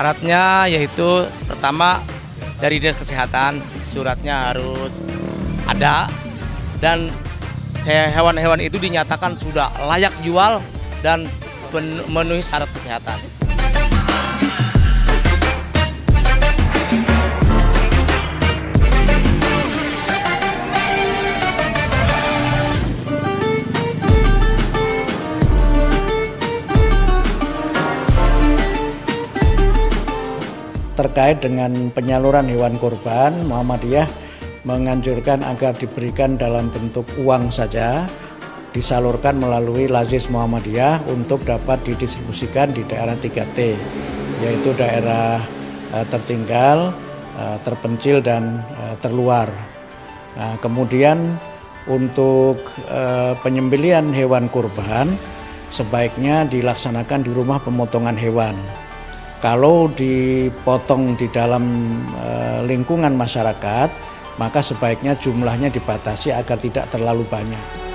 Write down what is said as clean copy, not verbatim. Syaratnya yaitu pertama dari Dinas Kesehatan, suratnya harus ada, dan hewan-hewan itu dinyatakan sudah layak jual dan memenuhi syarat kesehatan. Terkait dengan penyaluran hewan kurban, Muhammadiyah menganjurkan agar diberikan dalam bentuk uang saja, disalurkan melalui lazis Muhammadiyah untuk dapat didistribusikan di daerah 3T, yaitu daerah tertinggal, terpencil, dan terluar. Nah, kemudian untuk penyembelian hewan kurban sebaiknya dilaksanakan di rumah pemotongan hewan. Kalau dipotong di dalam lingkungan masyarakat, maka sebaiknya jumlahnya dibatasi agar tidak terlalu banyak.